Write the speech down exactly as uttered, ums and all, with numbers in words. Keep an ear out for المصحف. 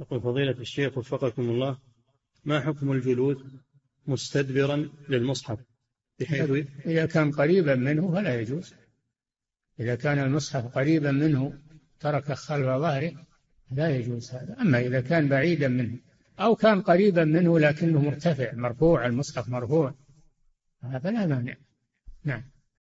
يقول فضيلة الشيخ وفقكم الله، ما حكم الجلوس مستدبرا للمصحف بحيث إذا كان قريبا منه فلا يجوز. إذا كان المصحف قريبا منه ترك خلف ظهره لا يجوز هذا. أما إذا كان بعيدا منه أو كان قريبا منه لكنه مرتفع مرفوع، المصحف مرفوع، هذا لا مانع. نعم.